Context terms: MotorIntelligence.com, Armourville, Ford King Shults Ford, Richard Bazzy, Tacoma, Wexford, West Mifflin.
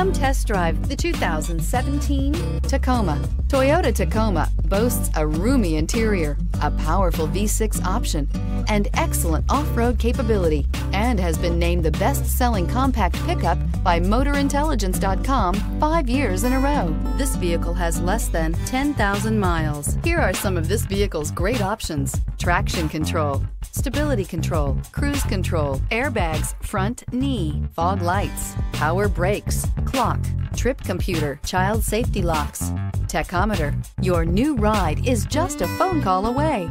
Come test drive the 2017 Tacoma. Toyota Tacoma boasts a roomy interior, a powerful V6 option, and excellent off-road capability, and has been named the best-selling compact pickup by MotorIntelligence.com 5 years in a row. This vehicle has less than 10,000 miles. Here are some of this vehicle's great options: traction control, stability control, cruise control, airbags, front knee, fog lights, power brakes, clock, trip computer, child safety locks, tachometer. Your new ride is just a phone call away.